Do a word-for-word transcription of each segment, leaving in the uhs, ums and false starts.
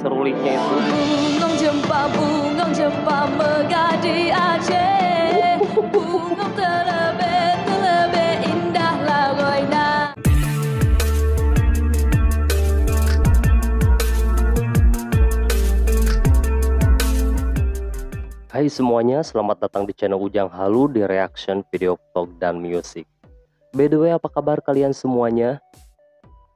serulingnya itu. Bungong Jeumpa, Bungong Jeumpa megah di Aceh. Bungong terlebih, terlebih indahlah goina. Hai semuanya, selamat datang di channel Ujang Halu di reaction video vlog dan music. By the way, apa kabar kalian semuanya?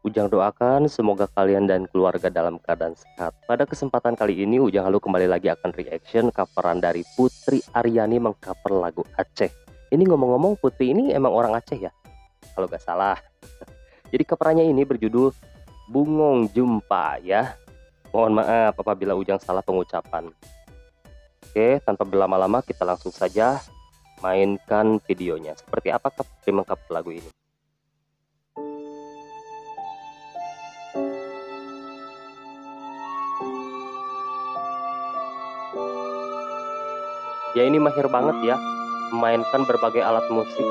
Ujang doakan semoga kalian dan keluarga dalam keadaan sehat. Pada kesempatan kali ini, Ujang Halu kembali lagi akan reaction coveran dari Putri Ariani mengcover lagu Aceh. Ini ngomong-ngomong, Putri ini emang orang Aceh ya? Kalau gak salah. Jadi coverannya ini berjudul Bungong Jeumpa ya. Mohon maaf apabila Ujang salah pengucapan. Oke, tanpa berlama-lama kita langsung saja mainkan videonya. Seperti apa Putri mengcover lagu ini? Ya, ini mahir banget ya, memainkan berbagai alat musik.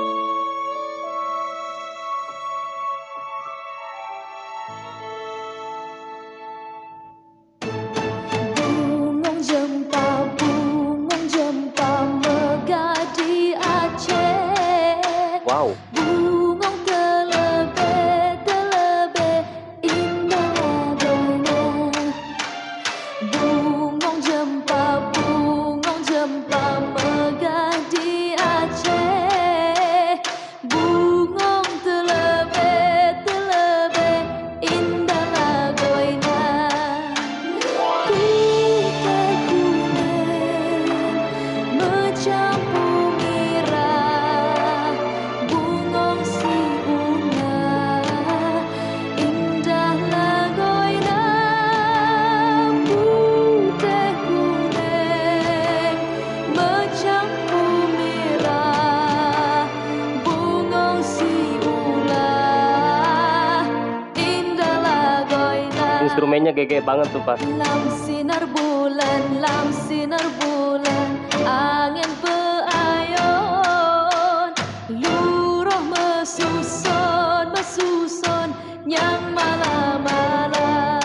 Instrumennya gege banget tuh pas. Lam sinar bulan, lam sinar bulan, angin peayon, luruh mesusun, mesusun, yang mala-mala.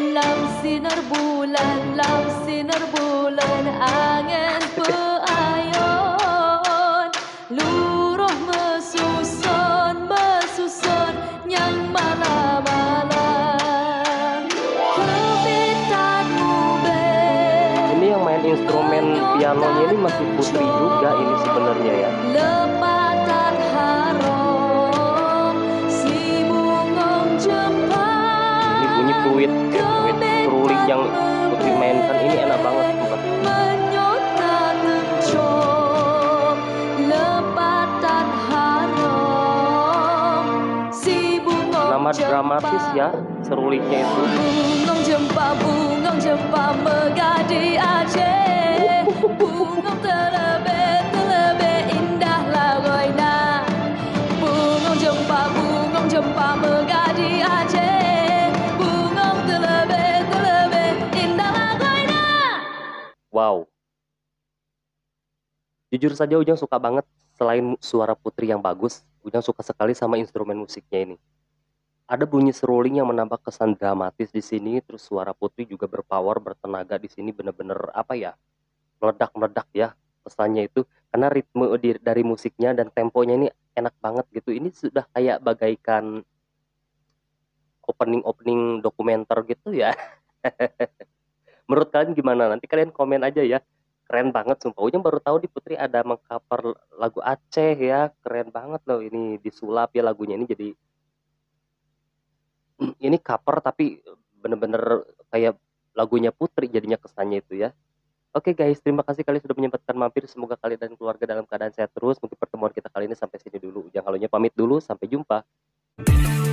Lam sinar bulan, lam sinar bulan, angin peayon, luruh mesusun, mesusun, yang mala-mala. Instrumen pianonya ini masih Putri juga ini sebenarnya ya. Lepatan harong si Bungong Jeumpa. Ini bunyi fluid, fluid seruling yang Putri mainkan ini enak banget juga. Nama dramatis ya serulingnya itu. Bungong Jeumpa, Bungong Jeumpa megah di Aceh. Bungong terlebih, terlebih indahlah goina. Bungong Jeumpa, Bungong Jeumpa megah di Aceh. Bungong terlebih, terlebih indahlah goina. Wow. Jujur saja Ujang suka banget. Selain suara Putri yang bagus, Ujang suka sekali sama instrumen musiknya ini. Ada bunyi seruling yang menambah kesan dramatis di sini. Terus suara Putri juga berpower, bertenaga di sini, bener-bener apa ya? Meledak-meledak ya pesannya itu, karena ritme dari musiknya dan temponya ini enak banget gitu. Ini sudah kayak bagaikan opening-opening dokumenter gitu ya. Menurut kalian gimana? Nanti kalian komen aja ya. Keren banget sumpah. Ujang baru tahu di Putri ada mengcover lagu Aceh ya. Keren banget loh ini, disulap ya lagunya ini, jadi ini cover tapi bener-bener kayak lagunya Putri jadinya kesannya itu ya. Oke guys, terima kasih kalian sudah menyempatkan mampir. Semoga kalian dan keluarga dalam keadaan sehat terus. Mungkin pertemuan kita kali ini sampai sini dulu. Ujang Halunya pamit dulu. Sampai jumpa.